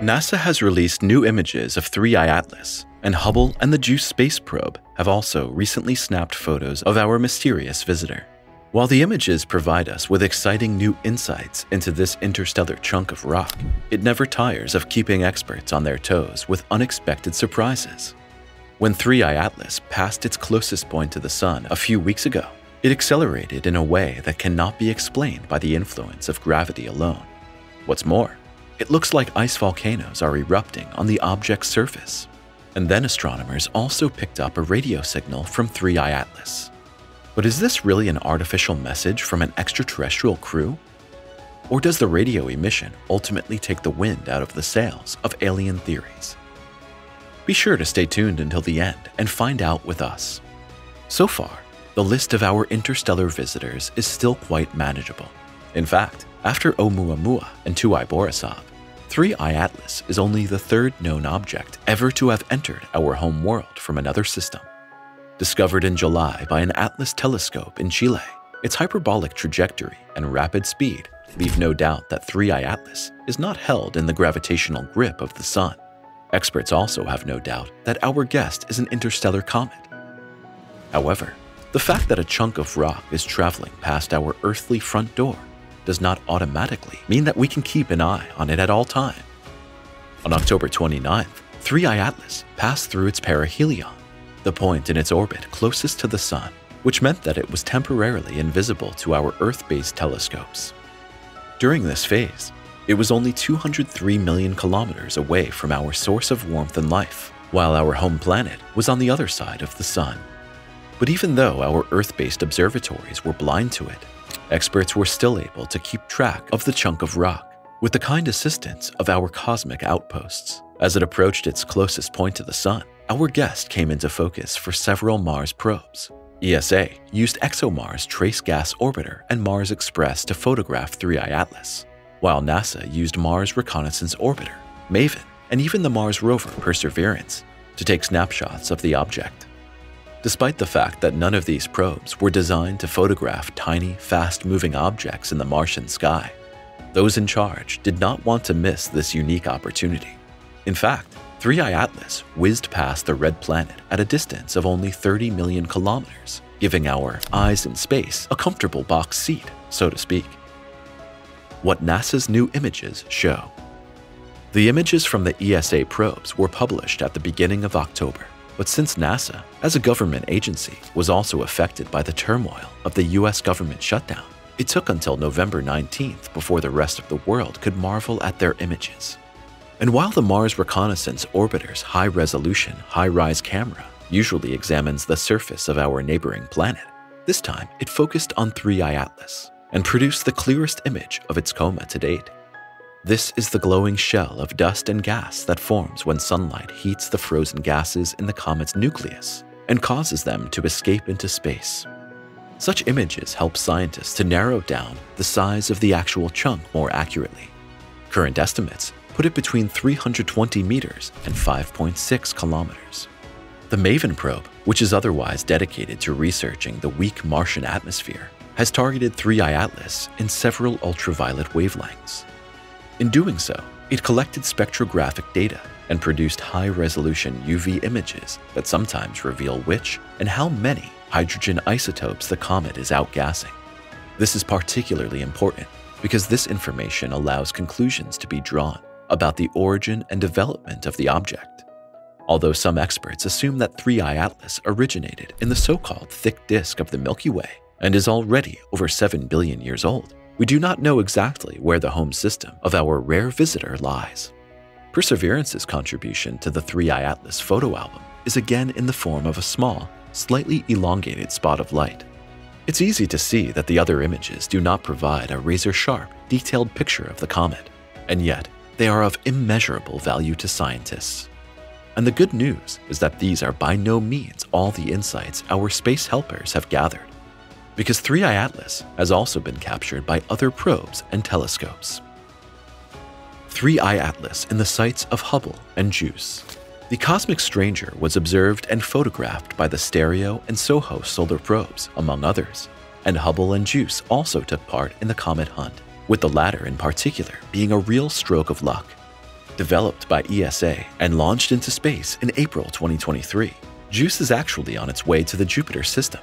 NASA has released new images of 3I/ATLAS, and Hubble and the JUICE space probe have also recently snapped photos of our mysterious visitor. While the images provide us with exciting new insights into this interstellar chunk of rock, it never tires of keeping experts on their toes with unexpected surprises. When 3I/ATLAS passed its closest point to the Sun a few weeks ago, it accelerated in a way that cannot be explained by the influence of gravity alone. What's more, it looks like ice volcanoes are erupting on the object's surface. And then astronomers also picked up a radio signal from 3I/ATLAS. But is this really an artificial message from an extraterrestrial crew? Or does the radio emission ultimately take the wind out of the sails of alien theories? Be sure to stay tuned until the end and find out with us. So far, the list of our interstellar visitors is still quite manageable. In fact, after Oumuamua and 2I/Borisov, 3I/ATLAS is only the third known object ever to have entered our home world from another system. Discovered in July by an ATLAS telescope in Chile, its hyperbolic trajectory and rapid speed leave no doubt that 3I/ATLAS is not held in the gravitational grip of the Sun. Experts also have no doubt that our guest is an interstellar comet. However, the fact that a chunk of rock is traveling past our earthly front door does not automatically mean that we can keep an eye on it at all times. On October 29th, 3I/ATLAS passed through its perihelion, the point in its orbit closest to the Sun, which meant that it was temporarily invisible to our Earth-based telescopes. During this phase, it was only 203 million kilometers away from our source of warmth and life, while our home planet was on the other side of the Sun. But even though our Earth-based observatories were blind to it, experts were still able to keep track of the chunk of rock with the kind assistance of our cosmic outposts. As it approached its closest point to the Sun, our guest came into focus for several Mars probes. ESA used ExoMars Trace Gas Orbiter and Mars Express to photograph 3I/ATLAS, while NASA used Mars Reconnaissance Orbiter, MAVEN, and even the Mars rover Perseverance to take snapshots of the object. Despite the fact that none of these probes were designed to photograph tiny, fast-moving objects in the Martian sky, those in charge did not want to miss this unique opportunity. In fact, 3I/ATLAS whizzed past the red planet at a distance of only 30 million kilometers, giving our eyes in space a comfortable box seat, so to speak. What NASA's new images show. The images from the ESA probes were published at the beginning of October, but since NASA, as a government agency, was also affected by the turmoil of the US government shutdown, it took until November 19th before the rest of the world could marvel at their images. And while the Mars Reconnaissance Orbiter's high-resolution, high-rise camera usually examines the surface of our neighboring planet, this time it focused on 3I/ATLAS and produced the clearest image of its coma to date. This is the glowing shell of dust and gas that forms when sunlight heats the frozen gases in the comet's nucleus and causes them to escape into space. Such images help scientists to narrow down the size of the actual chunk more accurately. Current estimates put it between 320 meters and 5.6 kilometers. The MAVEN probe, which is otherwise dedicated to researching the weak Martian atmosphere, has targeted 3I/ATLAS in several ultraviolet wavelengths. In doing so, it collected spectrographic data and produced high-resolution UV images that sometimes reveal which and how many hydrogen isotopes the comet is outgassing. This is particularly important because this information allows conclusions to be drawn about the origin and development of the object. Although some experts assume that 3I/ATLAS originated in the so-called thick disk of the Milky Way and is already over 7 billion years old, we do not know exactly where the home system of our rare visitor lies. Perseverance's contribution to the 3I/ATLAS photo album is again in the form of a small, slightly elongated spot of light. It's easy to see that the other images do not provide a razor-sharp, detailed picture of the comet, and yet, they are of immeasurable value to scientists. And the good news is that these are by no means all the insights our space helpers have gathered, because 3I/ATLAS has also been captured by other probes and telescopes. 3I/ATLAS in the sights of Hubble and JUICE. The cosmic stranger was observed and photographed by the Stereo and SOHO solar probes, among others, and Hubble and JUICE also took part in the comet hunt, with the latter in particular being a real stroke of luck. Developed by ESA and launched into space in April 2023, JUICE is actually on its way to the Jupiter system.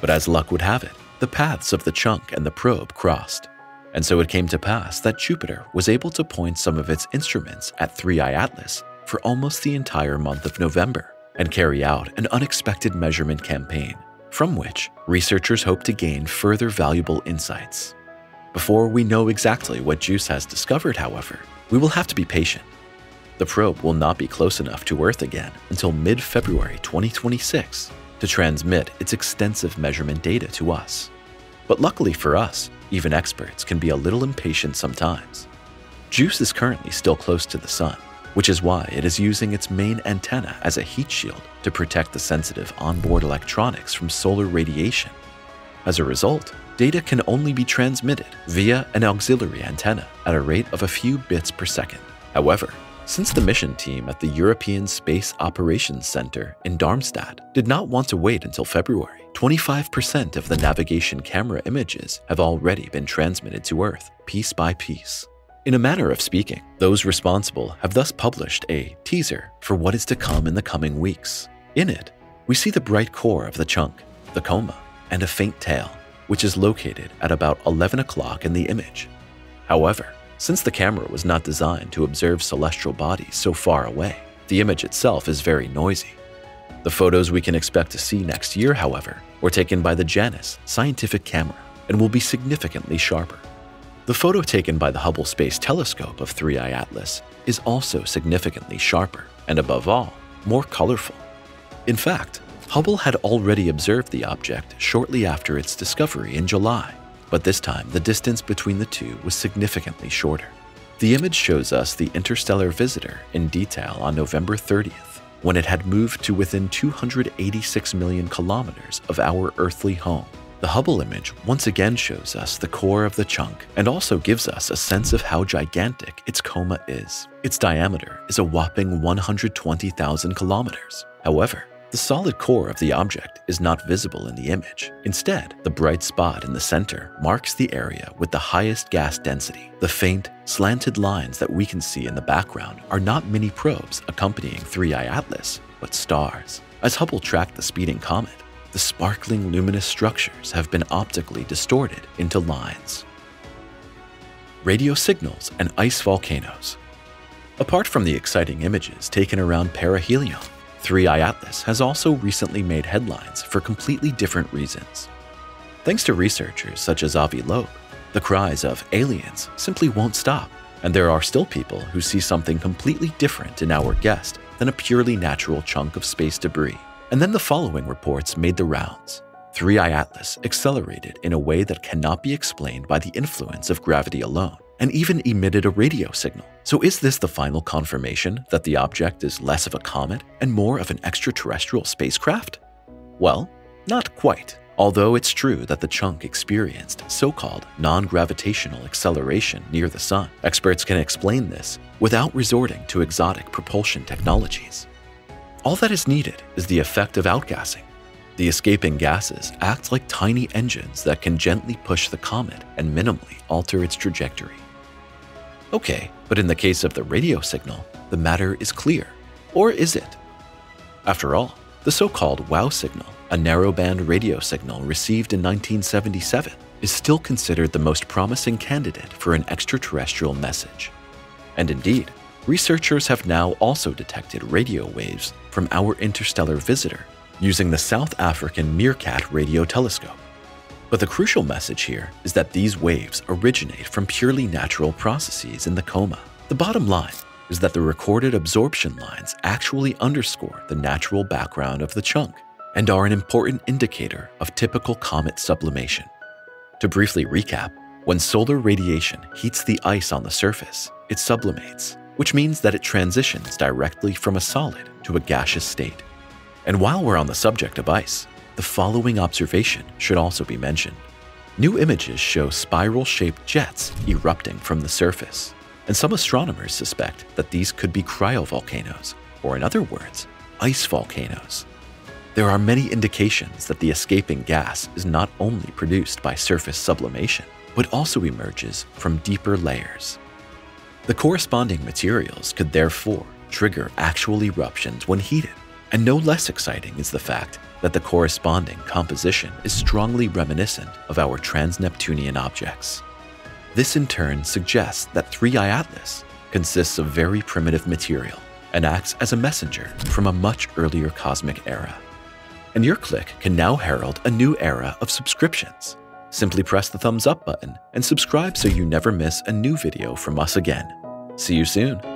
But as luck would have it, the paths of the chunk and the probe crossed. And so it came to pass that Jupiter was able to point some of its instruments at 3I/ATLAS for almost the entire month of November and carry out an unexpected measurement campaign, from which researchers hope to gain further valuable insights. Before we know exactly what JUICE has discovered, however, we will have to be patient. The probe will not be close enough to Earth again until mid-February 2026 to transmit its extensive measurement data to us. But luckily for us, even experts can be a little impatient sometimes. JUICE is currently still close to the sun, which is why it is using its main antenna as a heat shield to protect the sensitive onboard electronics from solar radiation. As a result, data can only be transmitted via an auxiliary antenna at a rate of a few bits per second. However, since the mission team at the European Space Operations Center in Darmstadt did not want to wait until February, 25% of the navigation camera images have already been transmitted to Earth, piece by piece. In a manner of speaking, those responsible have thus published a teaser for what is to come in the coming weeks. In it, we see the bright core of the chunk, the coma, and a faint tail, which is located at about 11 o'clock in the image. However, since the camera was not designed to observe celestial bodies so far away, the image itself is very noisy. The photos we can expect to see next year, however, were taken by the JANUS scientific camera and will be significantly sharper. The photo taken by the Hubble Space Telescope of 3I/ATLAS is also significantly sharper and, above all, more colorful. In fact, Hubble had already observed the object shortly after its discovery in July, but this time the distance between the two was significantly shorter. The image shows us the interstellar visitor in detail on November 30th, when it had moved to within 286 million kilometers of our earthly home. The Hubble image once again shows us the core of the chunk and also gives us a sense of how gigantic its coma is. Its diameter is a whopping 120,000 kilometers. However, the solid core of the object is not visible in the image. Instead, the bright spot in the center marks the area with the highest gas density. The faint, slanted lines that we can see in the background are not mini probes accompanying 3I/ATLAS, but stars. As Hubble tracked the speeding comet, the sparkling luminous structures have been optically distorted into lines. Radio signals and ice volcanoes. Apart from the exciting images taken around perihelion, 3I/ATLAS has also recently made headlines for completely different reasons. Thanks to researchers such as Avi Loeb, the cries of aliens simply won't stop, and there are still people who see something completely different in our guest than a purely natural chunk of space debris. And then the following reports made the rounds. 3I/ATLAS accelerated in a way that cannot be explained by the influence of gravity alone, and even emitted a radio signal. So is this the final confirmation that the object is less of a comet and more of an extraterrestrial spacecraft? Well, not quite, although it's true that the chunk experienced so-called non-gravitational acceleration near the sun. Experts can explain this without resorting to exotic propulsion technologies. All that is needed is the effect of outgassing. The escaping gases act like tiny engines that can gently push the comet and minimally alter its trajectory. Okay, but in the case of the radio signal, the matter is clear. Or is it? After all, the so-called WOW signal, a narrowband radio signal received in 1977, is still considered the most promising candidate for an extraterrestrial message. And indeed, researchers have now also detected radio waves from our interstellar visitor using the South African MeerKAT radio telescope. But the crucial message here is that these waves originate from purely natural processes in the coma. The bottom line is that the recorded absorption lines actually underscore the natural background of the chunk and are an important indicator of typical comet sublimation. To briefly recap, when solar radiation heats the ice on the surface, it sublimates, which means that it transitions directly from a solid to a gaseous state. And while we're on the subject of ice, the following observation should also be mentioned. New images show spiral-shaped jets erupting from the surface, and some astronomers suspect that these could be cryovolcanoes, or in other words, ice volcanoes. There are many indications that the escaping gas is not only produced by surface sublimation, but also emerges from deeper layers. The corresponding materials could therefore trigger actual eruptions when heated. And no less exciting is the fact that the corresponding composition is strongly reminiscent of our trans-Neptunian objects. This in turn suggests that 3I/ATLAS consists of very primitive material and acts as a messenger from a much earlier cosmic era. And your click can now herald a new era of subscriptions. Simply press the thumbs up button and subscribe so you never miss a new video from us again. See you soon.